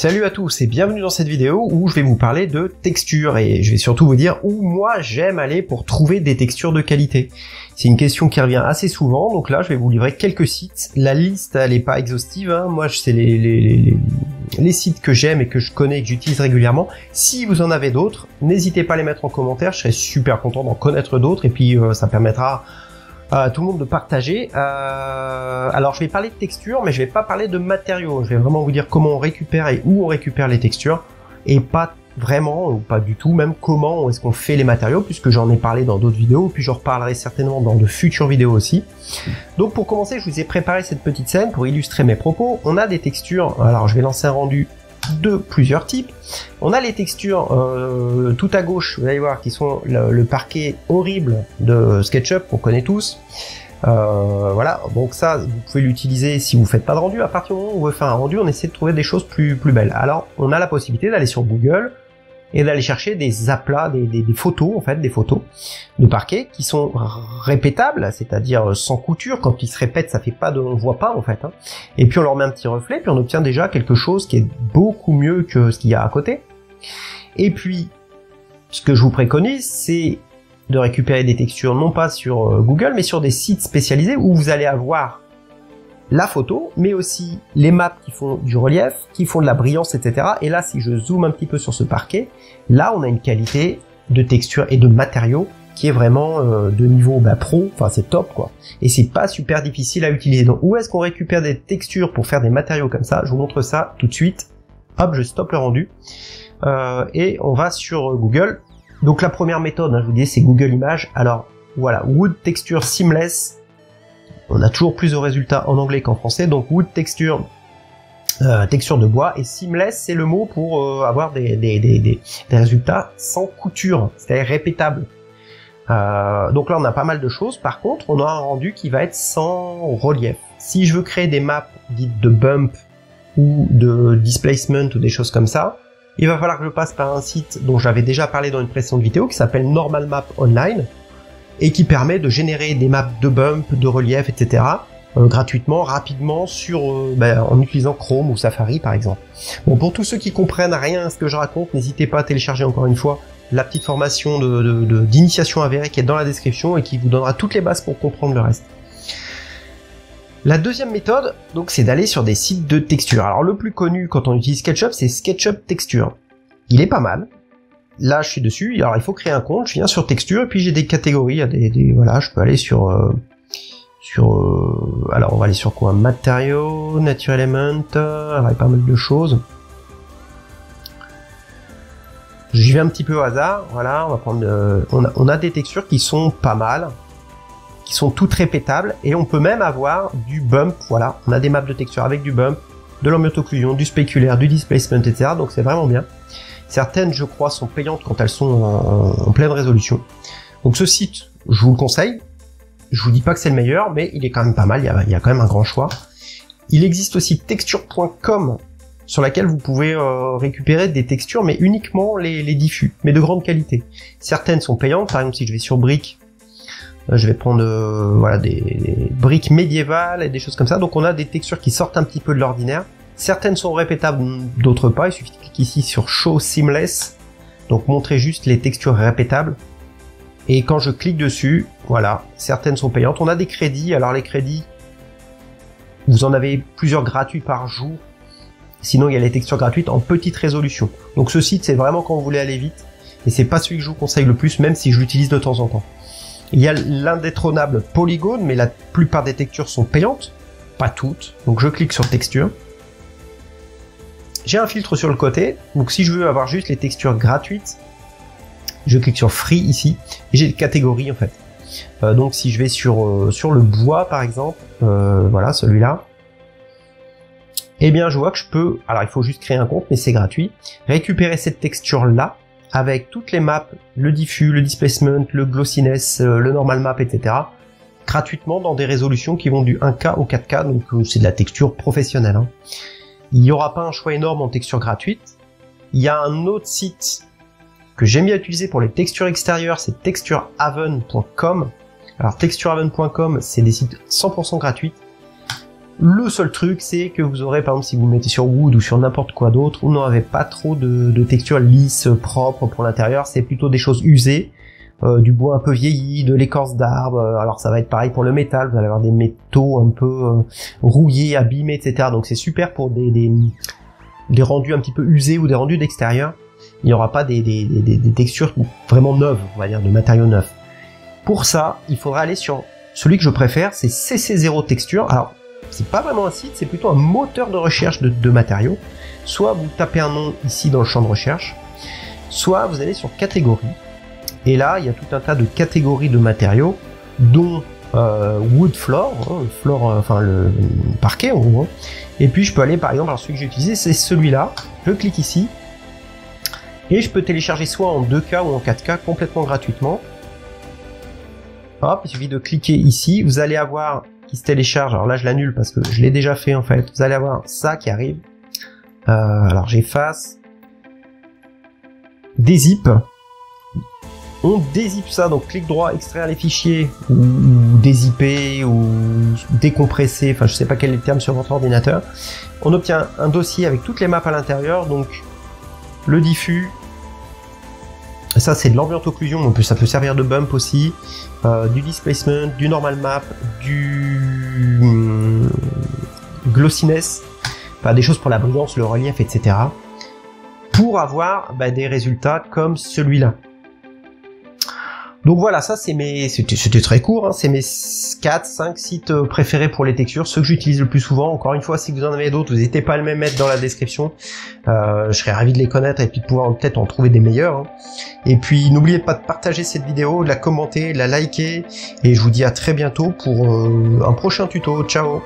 Salut à tous et bienvenue dans cette vidéo où je vais vous parler de textures et je vais surtout vous dire où moi j'aime aller pour trouver des textures de qualité. C'est une question qui revient assez souvent, donc là je vais vous livrer quelques sites. La liste elle n'est pas exhaustive, hein. Moi c'est les sites que j'aime et que je connais et que j'utilise régulièrement. Si vous en avez d'autres, n'hésitez pas à les mettre en commentaire, je serais super content d'en connaître d'autres et puis ça permettra à tout le monde de partager. Alors je vais parler de textures, mais je vais pas parler de matériaux. Je vais vraiment vous dire comment on récupère et où on récupère les textures, et pas vraiment, ou pas du tout, même comment est-ce qu'on fait les matériaux, puisque j'en ai parlé dans d'autres vidéos, puis j'en reparlerai certainement dans de futures vidéos aussi. Donc pour commencer, je vous ai préparé cette petite scène pour illustrer mes propos. On a des textures, alors je vais lancer un rendu de plusieurs types. On a les textures tout à gauche, vous allez voir, qui sont le parquet horrible de SketchUp qu'on connaît tous. Voilà, donc ça vous pouvez l'utiliser si vous faites pas de rendu. À partir du moment où on veut faire un rendu, on essaie de trouver des choses plus belles. Alors on a la possibilité d'aller sur Google et d'aller chercher des aplats, des photos, en fait, des photos de parquet qui sont répétables, c'est-à-dire sans couture. Quand ils se répètent, ça fait pas de, on voit pas, en fait, hein. Et puis on leur met un petit reflet, puis on obtient déjà quelque chose qui est beaucoup mieux que ce qu'il y a à côté. Et puis, ce que je vous préconise, c'est de récupérer des textures non pas sur Google, mais sur des sites spécialisés où vous allez avoir la photo, mais aussi les maps qui font du relief, qui font de la brillance, etc. Et là, si je zoome un petit peu sur ce parquet, là, on a une qualité de texture et de matériaux qui est vraiment de niveau pro, enfin c'est top quoi. Et c'est pas super difficile à utiliser. Donc où est-ce qu'on récupère des textures pour faire des matériaux comme ça? Je vous montre ça tout de suite. Hop, je stoppe le rendu. Et on va sur Google. Donc la première méthode, hein, je vous dis, c'est Google Images. Alors voilà, Wood Texture Seamless. On a toujours plus de résultats en anglais qu'en français, donc wood texture, texture de bois, et seamless c'est le mot pour avoir des résultats sans couture, c'est-à-dire répétables. Donc là on a pas mal de choses. Par contre on a un rendu qui va être sans relief. Si je veux créer des maps dites de bump ou de displacement ou des choses comme ça, il va falloir que je passe par un site dont j'avais déjà parlé dans une précédente vidéo qui s'appelle Normal Map Online, et qui permet de générer des maps de bump, de relief, etc. Gratuitement, rapidement, sur, en utilisant Chrome ou Safari par exemple. Bon, pour tous ceux qui comprennent rien à ce que je raconte, n'hésitez pas à télécharger encore une fois la petite formation d'initiation avérée qui est dans la description et qui vous donnera toutes les bases pour comprendre le reste. La deuxième méthode, donc, c'est d'aller sur des sites de texture. Alors le plus connu quand on utilise SketchUp, c'est SketchUp Texture. Il est pas mal. Là, je suis dessus. Alors, il faut créer un compte. Je viens sur texture et puis j'ai des catégories. Voilà, je peux aller sur alors, on va aller sur quoi? Matériaux, Nature Element. Il y a pas mal de choses. J'y vais un petit peu au hasard. Voilà, on va prendre. On a des textures qui sont pas mal, qui sont toutes répétables, et on peut même avoir du bump. Voilà, on a des maps de texture avec du bump, de l'ambient occlusion, du spéculaire, du displacement, etc. Donc, c'est vraiment bien. Certaines, je crois, sont payantes quand elles sont en pleine résolution. Donc ce site, je vous le conseille. Je vous dis pas que c'est le meilleur, mais il est quand même pas mal. Il y a quand même un grand choix. Il existe aussi texture.com, sur laquelle vous pouvez récupérer des textures, mais uniquement les diffus, mais de grande qualité. Certaines sont payantes. Par exemple, si je vais sur briques, je vais prendre voilà, des briques médiévales et des choses comme ça. Donc on a des textures qui sortent un petit peu de l'ordinaire. Certaines sont répétables, d'autres pas. Il suffit de cliquer ici sur Show Seamless, donc montrer juste les textures répétables. Et quand je clique dessus, voilà, certaines sont payantes. On a des crédits. Alors les crédits, vous en avez plusieurs gratuits par jour. Sinon, il y a les textures gratuites en petite résolution. Donc ce site, c'est vraiment quand vous voulez aller vite. Et c'est pas celui que je vous conseille le plus, même si je l'utilise de temps en temps. Il y a l'indétrônable Polyhaven, mais la plupart des textures sont payantes, pas toutes. Donc je clique sur Texture. J'ai un filtre sur le côté, donc si je veux avoir juste les textures gratuites, je clique sur Free ici, et j'ai des catégories en fait. Donc si je vais sur le bois par exemple, voilà celui-là, eh bien je vois que je peux, alors il faut juste créer un compte, mais c'est gratuit, récupérer cette texture-là, avec toutes les maps, le diffus, le displacement, le glossiness, le normal map, etc., gratuitement dans des résolutions qui vont du 1K au 4K, donc c'est de la texture professionnelle, hein. Il n'y aura pas un choix énorme en texture gratuite. Il y a un autre site que j'aime bien utiliser pour les textures extérieures, c'est texturehaven.com. Alors texturehaven.com, c'est des sites 100% gratuits. Le seul truc, c'est que vous aurez, par exemple, si vous mettez sur wood ou sur n'importe quoi d'autre, vous n'aurez pas trop de textures lisses, propres pour l'intérieur. C'est plutôt des choses usées, du bois un peu vieilli, de l'écorce d'arbre. Alors ça va être pareil pour le métal, vous allez avoir des métaux un peu rouillés, abîmés, etc. Donc c'est super pour des rendus un petit peu usés ou des rendus d'extérieur. Il n'y aura pas des textures vraiment neuves, on va dire, de matériaux neufs. Pour ça, il faudra aller sur celui que je préfère, c'est CC0 Texture. Alors, c'est pas vraiment un site, c'est plutôt un moteur de recherche de matériaux. Soit vous tapez un nom ici dans le champ de recherche, soit vous allez sur catégorie. Et là, il y a tout un tas de catégories de matériaux, dont wood floor, hein, le parquet en gros. Et puis je peux aller par exemple, alors celui que j'ai utilisé, c'est celui-là. Je clique ici et je peux télécharger soit en 2K ou en 4K complètement gratuitement. Hop, il suffit de cliquer ici, vous allez avoir qui se télécharge, alors là je l'annule parce que je l'ai déjà fait en fait, vous allez avoir ça qui arrive, alors j'efface, dézip, on dézip ça, donc clic droit, extraire les fichiers, ou dézipper, ou décompresser, enfin je sais pas quel est le terme sur votre ordinateur, on obtient un dossier avec toutes les maps à l'intérieur, donc le diffus, ça c'est de l'ambient occlusion, donc ça peut servir de bump aussi, du displacement, du normal map, du glossiness, enfin des choses pour la brillance, le relief, etc. pour avoir des résultats comme celui-là. Donc voilà, ça c'est mes, c'était très court, hein, c'est mes 4-5 sites préférés pour les textures, ceux que j'utilise le plus souvent. Encore une fois, si vous en avez d'autres, n'hésitez pas à les mettre dans la description, je serais ravi de les connaître et puis de pouvoir peut-être en trouver des meilleurs. Hein. Et puis n'oubliez pas de partager cette vidéo, de la commenter, de la liker, et je vous dis à très bientôt pour un prochain tuto, ciao.